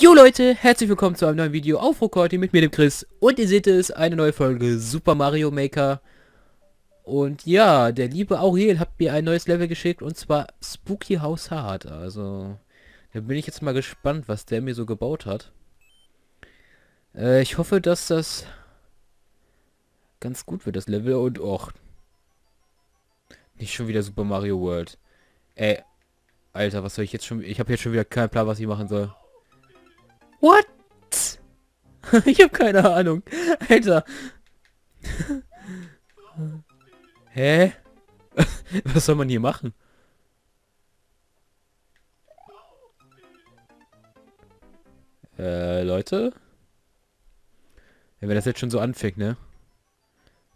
Jo Leute, herzlich willkommen zu einem neuen Video auf Rokorty mit mir, dem Chris. Und ihr seht es, eine neue Folge Super Mario Maker. Und ja, der liebe Aurel hat mir ein neues Level geschickt, und zwar Spooky House Hard. Also, da bin ich jetzt mal gespannt, was der mir so gebaut hat. Ich hoffe, dass das ganz gut wird, das Level. Und och, nicht schon wieder Super Mario World. Ey, Alter, was soll ich jetzt schon... Ich habe jetzt schon wieder keinen Plan, was ich machen soll. What? Ich habe keine Ahnung. Alter. Hä? Was soll man hier machen? Leute? Ja, wenn das jetzt schon so anfängt, ne?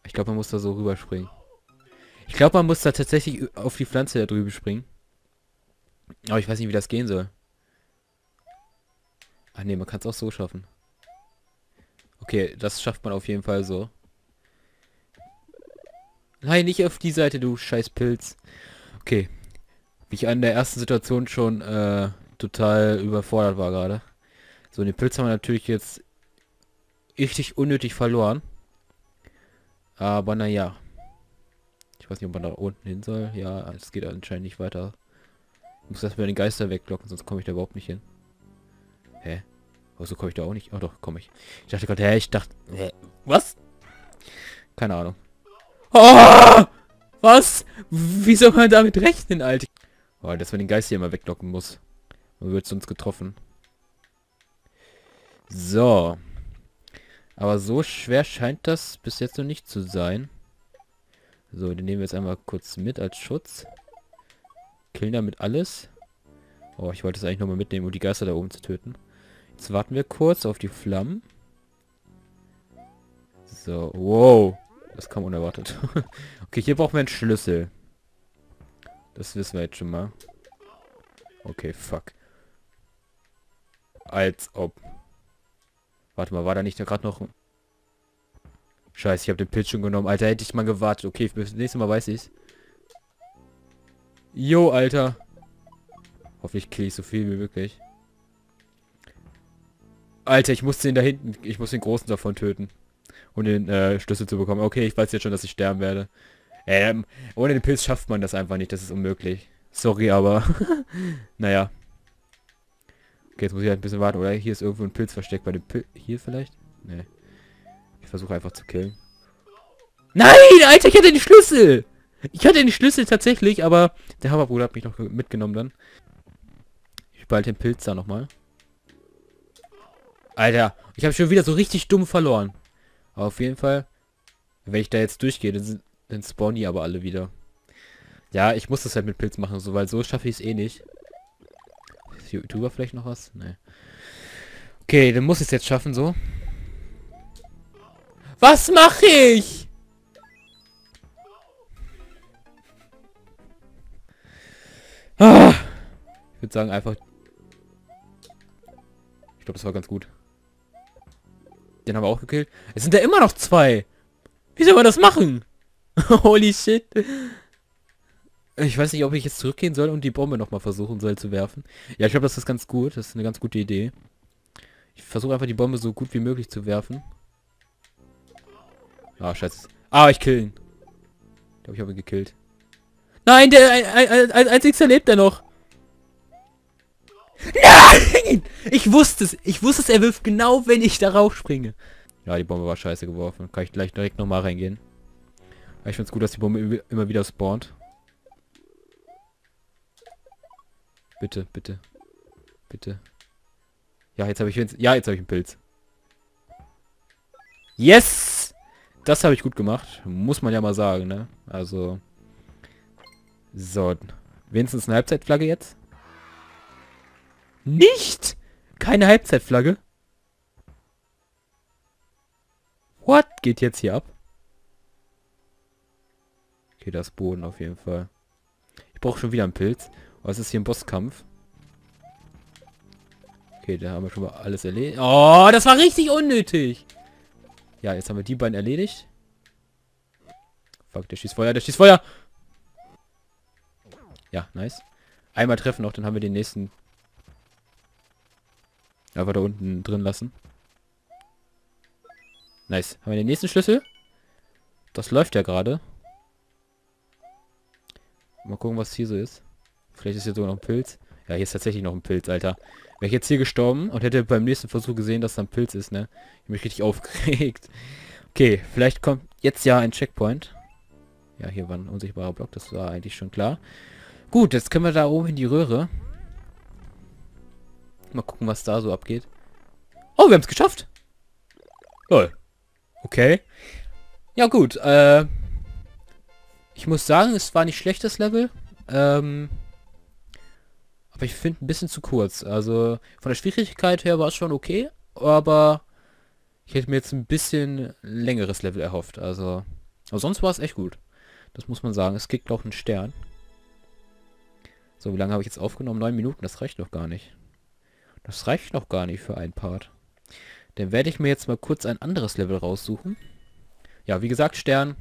Ich glaube, man muss da so rüberspringen. Ich glaube, man muss da tatsächlich auf die Pflanze da drüben springen. Aber ich weiß nicht, wie das gehen soll. Ach ne, man kann es auch so schaffen. Okay, das schafft man auf jeden Fall so. Nein, nicht auf die Seite, du scheiß Pilz. Okay. Wie ich an der ersten Situation schon total überfordert war gerade. So, den Pilz haben wir natürlich jetzt richtig unnötig verloren. Aber naja. Ich weiß nicht, ob man da unten hin soll. Ja, es geht anscheinend nicht weiter. Ich muss erstmal den Geister weglocken, sonst komme ich da überhaupt nicht hin. Hä? Also komme ich da auch nicht? Oh doch, komme ich. Ich dachte gerade, hä? Ich dachte... Hä? Was? Keine Ahnung. Oh! Was? Wie soll man damit rechnen, Alter? Oh, dass man den Geist hier immer weglocken muss. Man wird sonst getroffen. So. Aber so schwer scheint das bis jetzt noch nicht zu sein. So, den nehmen wir jetzt einmal kurz mit als Schutz. Killen damit alles. Oh, ich wollte es eigentlich nochmal mitnehmen, um die Geister da oben zu töten. Jetzt warten wir kurz auf die Flammen. So, wow. Das kam unerwartet. Okay, hier brauchen wir einen Schlüssel. Das wissen wir jetzt schon mal. Okay, fuck. Als ob. Warte mal, war da nicht gerade noch... Scheiße, ich habe den Pilz schon genommen. Alter, hätte ich mal gewartet. Okay, das nächste Mal weiß ich's. Jo, Alter. Hoffentlich kill ich so viel wie möglich. Alter, ich muss den da hinten, ich muss den Großen davon töten. Um den Schlüssel zu bekommen. Okay, ich weiß jetzt schon, dass ich sterben werde. Ohne den Pilz schafft man das einfach nicht. Das ist unmöglich. Sorry, aber... naja. Okay, jetzt muss ich halt ein bisschen warten, oder? Hier ist irgendwo ein Pilz versteckt bei dem Pilz. Hier vielleicht? Nee. Ich versuche einfach zu killen. Nein, Alter, ich hatte den Schlüssel! Ich hatte den Schlüssel tatsächlich, aber... Der Hammerbruder hat mich noch mitgenommen dann. Ich behalte den Pilz da nochmal. Alter, ich habe schon wieder so richtig dumm verloren. Aber auf jeden Fall, wenn ich da jetzt durchgehe, dann spawnen die aber alle wieder. Ja, ich muss das halt mit Pilz machen, so, weil so schaffe ich es eh nicht. Ist hier drüber vielleicht noch was? Nee. Okay, dann muss ich es jetzt schaffen, so. Was mache ich? Ah, ich würde sagen, einfach... Ich glaube, das war ganz gut. Den haben wir auch gekillt. Es sind ja immer noch zwei. Wie soll man das machen? Holy shit. Ich weiß nicht, ob ich jetzt zurückgehen soll und die Bombe nochmal versuchen soll zu werfen. Ja, ich glaube, das ist ganz gut. Das ist eine ganz gute Idee. Ich versuche einfach die Bombe so gut wie möglich zu werfen. Ah, scheiße. Ah, ich kill ihn. Ich glaube, ich habe ihn gekillt. Nein, der einzigste lebt er noch. Nein! Ich wusste es. Ich wusste es, er wirft genau, wenn ich darauf springe. Ja, die Bombe war scheiße geworfen. Kann ich gleich direkt nochmal reingehen. Aber ich finde es gut, dass die Bombe immer wieder spawnt. Bitte, bitte. Bitte. Ja, jetzt habe ich... Ja, jetzt habe ich einen Pilz. Yes! Das habe ich gut gemacht. Muss man ja mal sagen, ne? Also... So. Wenigstens eine Halbzeitflagge jetzt. Nicht? Keine Halbzeitflagge? What? Geht jetzt hier ab? Okay, das Boden auf jeden Fall. Ich brauche schon wieder einen Pilz. Oh, es ist hier ein Bosskampf. Okay, da haben wir schon mal alles erledigt. Oh, das war richtig unnötig. Ja, jetzt haben wir die beiden erledigt. Fuck, der schießt Feuer, der schießt Feuer. Ja, nice. Einmal treffen noch, dann haben wir den nächsten... Einfach da unten drin lassen. Nice. Haben wir den nächsten Schlüssel? Das läuft ja gerade. Mal gucken, was hier so ist. Vielleicht ist hier sogar noch ein Pilz. Ja, hier ist tatsächlich noch ein Pilz, Alter. Wäre ich jetzt hier gestorben und hätte beim nächsten Versuch gesehen, dass da ein Pilz ist, ne? Ich bin mich richtig aufgeregt. Okay, vielleicht kommt jetzt ja ein Checkpoint. Ja, hier war ein unsichtbarer Block, das war eigentlich schon klar. Gut, jetzt können wir da oben in die Röhre. Mal gucken, was da so abgeht. Oh, wir haben es geschafft! Cool. Okay. Ja gut, ich muss sagen, es war nicht schlecht, das Level. Aber ich finde ein bisschen zu kurz. Also von der Schwierigkeit her war es schon okay, aber ich hätte mir jetzt ein bisschen längeres Level erhofft. Also, aber sonst war es echt gut. Das muss man sagen. Es kriegt auch einen Stern. So, wie lange habe ich jetzt aufgenommen? 9 Minuten. Das reicht noch gar nicht. Das reicht noch gar nicht für einen Part. Dann werde ich mir jetzt mal kurz ein anderes Level raussuchen. Ja, wie gesagt, Stern.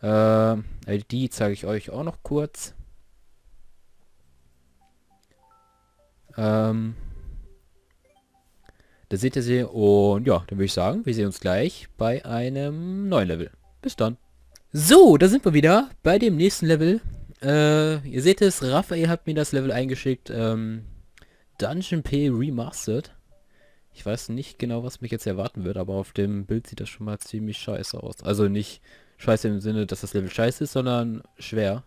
Die zeige ich euch auch noch kurz. Da seht ihr sie. Und ja, dann würde ich sagen, wir sehen uns gleich bei einem neuen Level. Bis dann. So, da sind wir wieder bei dem nächsten Level. Ihr seht es, Raphael hat mir das Level eingeschickt. Dungeon Pay Remastered. Ich weiß nicht genau, was mich jetzt erwarten wird, aber auf dem Bild sieht das schon mal ziemlich scheiße aus. Also nicht scheiße im Sinne, dass das Level scheiße ist, sondern schwer.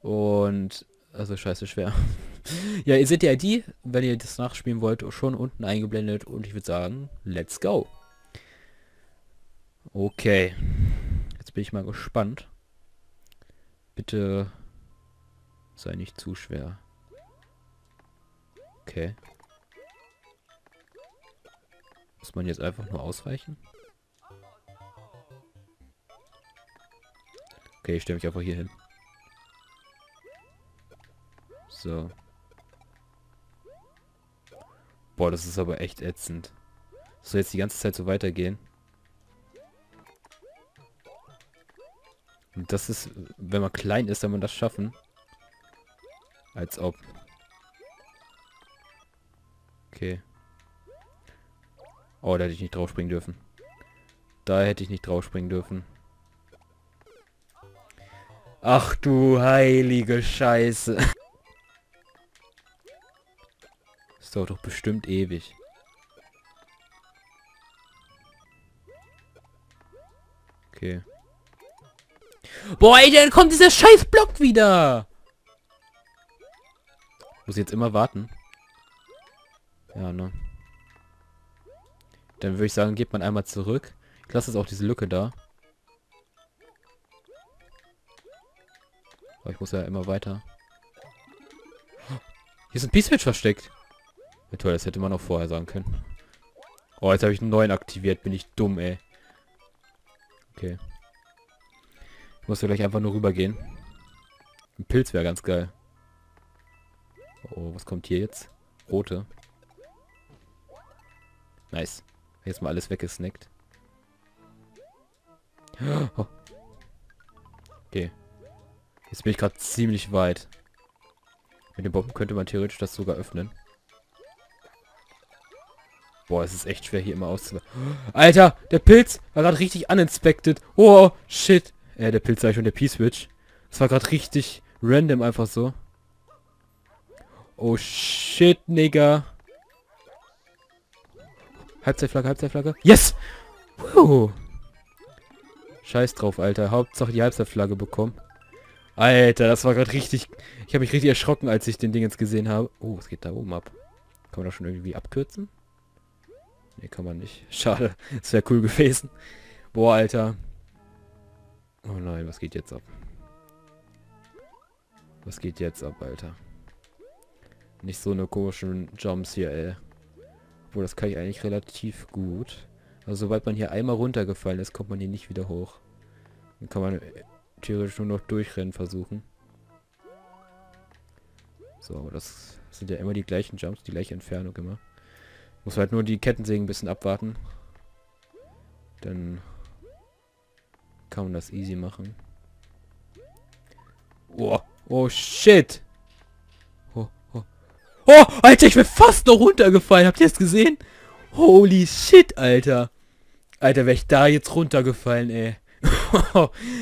Und... also scheiße schwer. Ja, ihr seht die ID, wenn ihr das nachspielen wollt, schon unten eingeblendet. Und ich würde sagen, let's go. Okay. Jetzt bin ich mal gespannt. Bitte sei nicht zu schwer. Okay. Muss man jetzt einfach nur ausweichen? Okay, ich stelle mich einfach hier hin. So. Boah, das ist aber echt ätzend. Das soll jetzt die ganze Zeit so weitergehen. Und das ist, wenn man klein ist, kann man das schaffen. Als ob. Okay. Oh, da hätte ich nicht drauf springen dürfen. Da hätte ich nicht drauf springen dürfen. Ach du heilige Scheiße. Das dauert doch bestimmt ewig. Okay. Boah, ey, dann kommt dieser scheiß Block wieder! Muss ich jetzt immer warten? Ja, ne? Dann würde ich sagen, geht man einmal zurück. Ich lasse jetzt auch diese Lücke da. Aber ich muss ja immer weiter. Hier ist ein P-Switch versteckt. Ja, toll, das hätte man auch vorher sagen können. Oh, jetzt habe ich einen neuen aktiviert. Bin ich dumm, ey. Okay. Ich muss ja gleich einfach nur rübergehen. Ein Pilz wäre ganz geil. Oh, was kommt hier jetzt? Rote. Nice. Jetzt mal alles weggesnackt. Oh. Okay. Jetzt bin ich gerade ziemlich weit. Mit den Bomben könnte man theoretisch das sogar öffnen. Boah, es ist echt schwer hier immer auszuweichen. Alter, der Pilz war gerade richtig uninspected. Oh, shit. Der Pilz sei schon der P-Switch. Das war gerade richtig random einfach so. Oh, shit, Nigga. Halbzeitflagge, Halbzeitflagge. Yes! Puh. Scheiß drauf, Alter. Hauptsache die Halbzeitflagge bekommen. Alter, das war gerade richtig... Ich habe mich richtig erschrocken, als ich den Ding jetzt gesehen habe. Oh, was geht da oben ab? Kann man das schon irgendwie abkürzen? Nee, kann man nicht. Schade. Das wäre cool gewesen. Boah, Alter. Oh nein, was geht jetzt ab? Was geht jetzt ab, Alter? Nicht so eine komischen Jumps hier, ey. Obwohl, das kann ich eigentlich relativ gut. Also sobald man hier einmal runtergefallen ist, kommt man hier nicht wieder hoch. Dann kann man theoretisch nur noch durchrennen versuchen. So, aber das sind ja immer die gleichen Jumps, die gleiche Entfernung immer. Muss halt nur die Kettensägen ein bisschen abwarten. Dann kann man das easy machen. Oh, oh shit! Oh, oh. Oh, Alter, ich bin fast noch runtergefallen. Habt ihr das gesehen? Holy shit, Alter. Alter, wäre ich da jetzt runtergefallen, ey.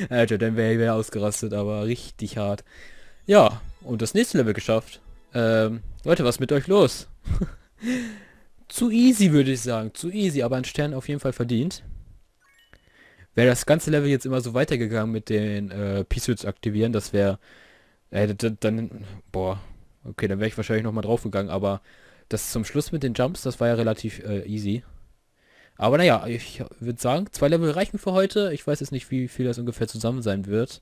Alter, dann wäre ich ausgerastet, aber richtig hart. Ja, und das nächste Level geschafft. Leute, was ist mit euch los? Zu easy, würde ich sagen. Zu easy, aber ein Stern auf jeden Fall verdient. Wäre das ganze Level jetzt immer so weitergegangen mit den P-Suits aktivieren, das wäre... dann... Boah. Okay, dann wäre ich wahrscheinlich nochmal draufgegangen, aber das zum Schluss mit den Jumps, das war ja relativ easy. Aber naja, ich würde sagen, 2 Level reichen für heute. Ich weiß jetzt nicht, wie viel das ungefähr zusammen sein wird.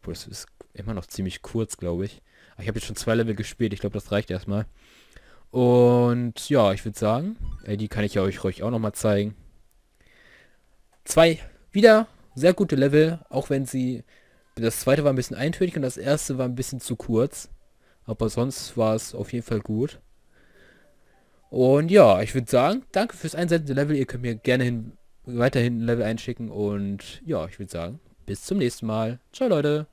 Obwohl, es ist immer noch ziemlich kurz, glaube ich. Aber ich habe jetzt schon 2 Level gespielt. Ich glaube, das reicht erstmal. Und ja, ich würde sagen, die kann ich ja euch ruhig auch nochmal zeigen. 2 wieder sehr gute Level, auch wenn sie... Das zweite war ein bisschen eintönig und das erste war ein bisschen zu kurz. Aber sonst war es auf jeden Fall gut. Und ja, ich würde sagen, danke fürs Einsenden der Level. Ihr könnt mir gerne weiterhin ein Level einschicken. Und ja, ich würde sagen, bis zum nächsten Mal. Ciao, Leute.